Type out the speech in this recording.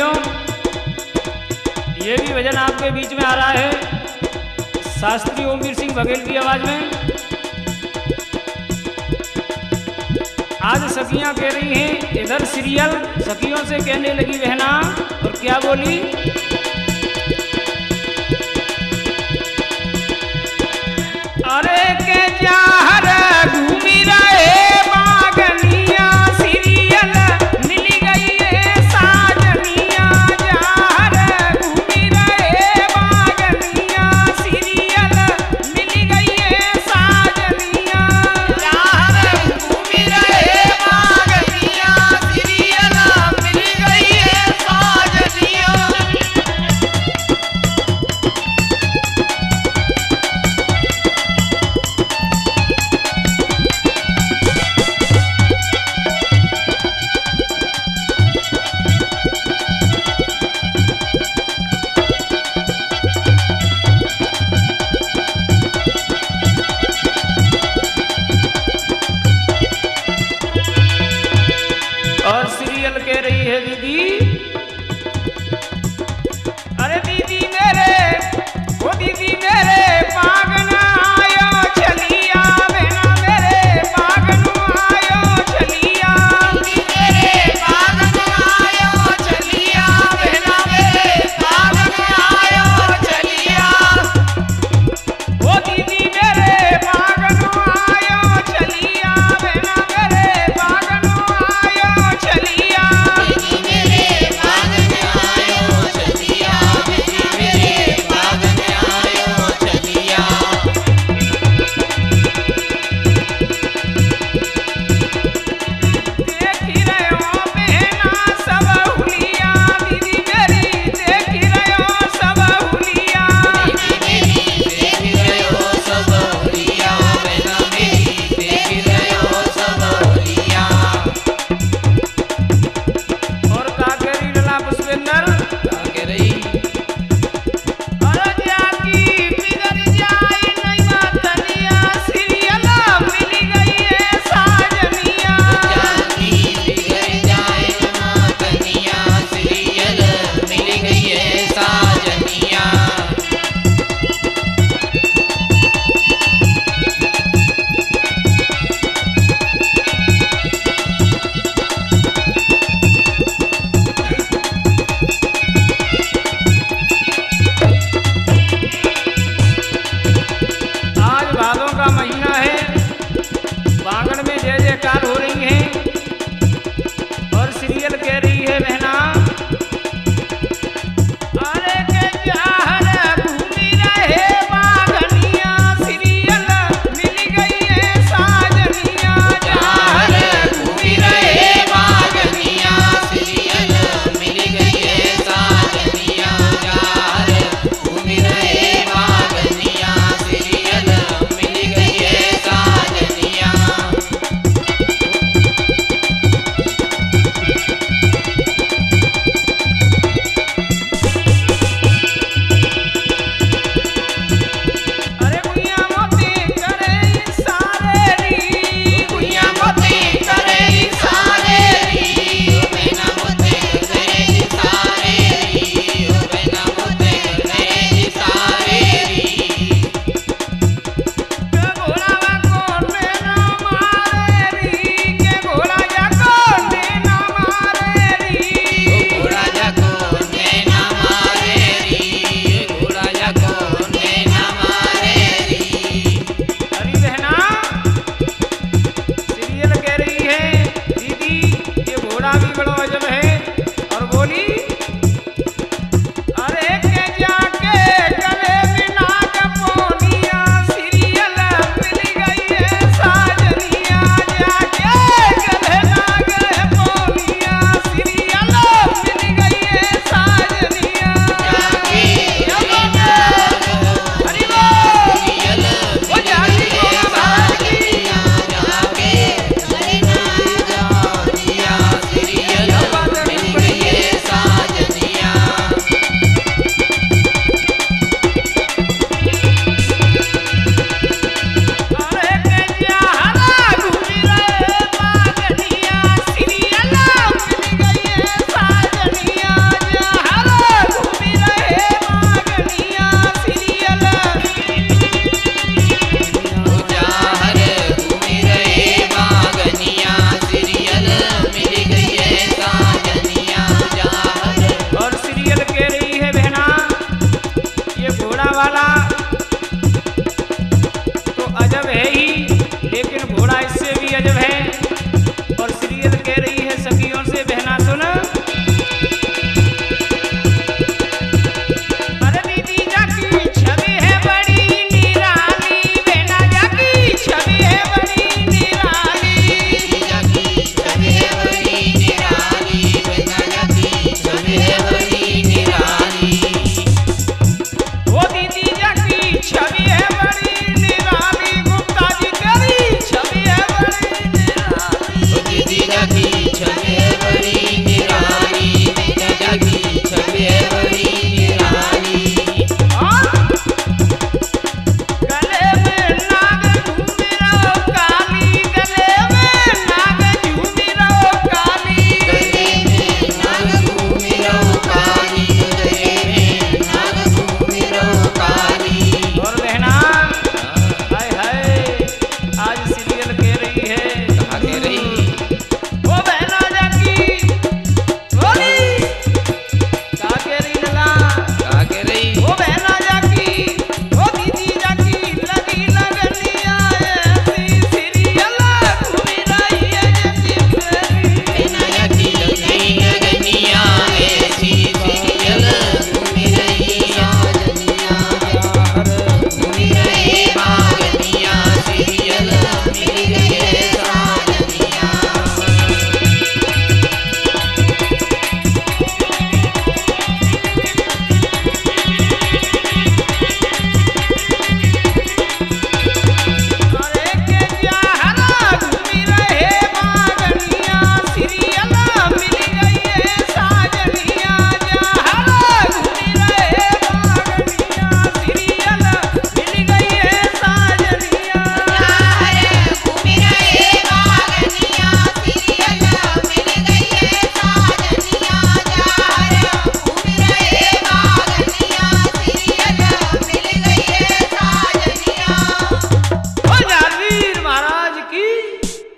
भाइयों, ये भी भजन आपके बीच में आ रहा है शास्त्री ओमवीर सिंह बघेल की आवाज में। आज सखियां कह रही हैं इधर सीरियल, सखियों से कहने लगी बहना, और क्या बोली